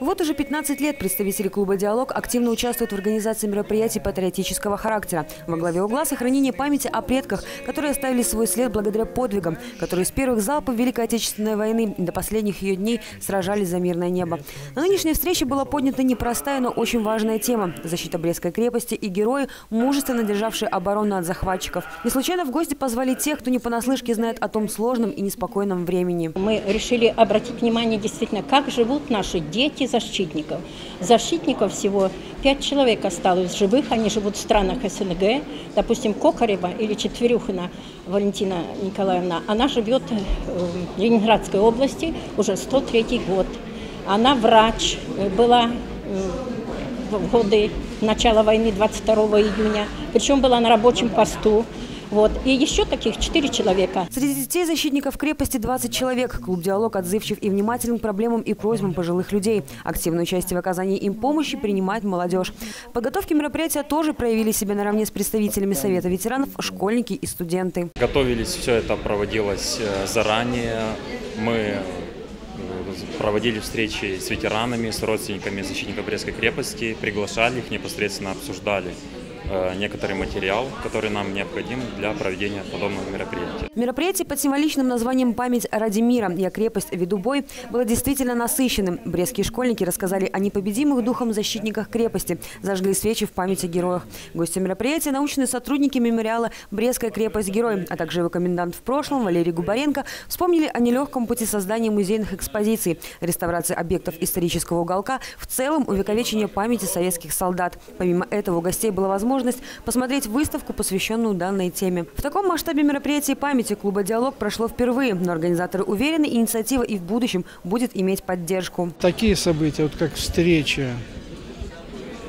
Вот уже 15 лет представители клуба «Диалог» активно участвуют в организации мероприятий патриотического характера. Во главе угла сохранение памяти о предках, которые оставили свой след благодаря подвигам, которые с первых залпов Великой Отечественной войны до последних ее дней сражались за мирное небо. На нынешней встрече была поднята непростая, но очень важная тема – защита Брестской крепости и герои, мужественно державшие оборону от захватчиков. Не случайно в гости позвали тех, кто не понаслышке знает о том сложном и неспокойном времени. Мы решили обратить внимание действительно, как живут наши дети защитников. Защитников всего 5 человек осталось живых, они живут в странах СНГ, допустим, Кокарева или Четверюхина Валентина Николаевна, она живет в Ленинградской области уже 103 год. Она врач, была в годы начала войны 22 июня, причем была на рабочем посту. Вот. И еще таких 4 человека. Среди детей защитников крепости 20 человек. Клуб «Диалог» отзывчив и внимателен к проблемам и просьбам пожилых людей. Активное участие в оказании им помощи принимает молодежь. В подготовке мероприятия тоже проявили себя наравне с представителями Совета ветеранов школьники и студенты. Готовились, все это проводилось заранее. Мы проводили встречи с ветеранами, с родственниками защитников Брестской крепости, приглашали их, непосредственно обсуждали некоторый материал, который нам необходим для проведения подобного мероприятия. Мероприятие под символичным названием «Память ради мира. Я крепость веду бой» было действительно насыщенным. Брестские школьники рассказали о непобедимых духом защитниках крепости, зажгли свечи в память о героях. Гости мероприятия – научные сотрудники мемориала «Брестская крепость. Герой», а также его комендант в прошлом Валерий Губаренко вспомнили о нелегком пути создания музейных экспозиций, реставрации объектов исторического уголка, в целом увековечение памяти советских солдат. Помимо этого у гостей была возможность посмотреть выставку, посвященную данной теме. В таком масштабе мероприятий памяти клуба «Диалог» прошло впервые, но организаторы уверены, инициатива и в будущем будет иметь поддержку. Такие события, вот как встреча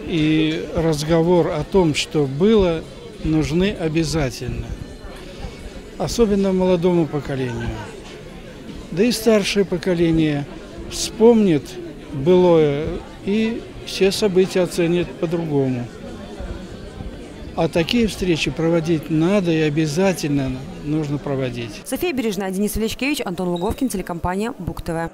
и разговор о том, что было, нужны обязательно. Особенно молодому поколению. Да и старшее поколение вспомнит былое и все события оценит по-другому. А такие встречи проводить надо и обязательно нужно проводить. Софья Бережная, Денис Величкевич, Антон Луговкин, телекомпания Буг-ТВ.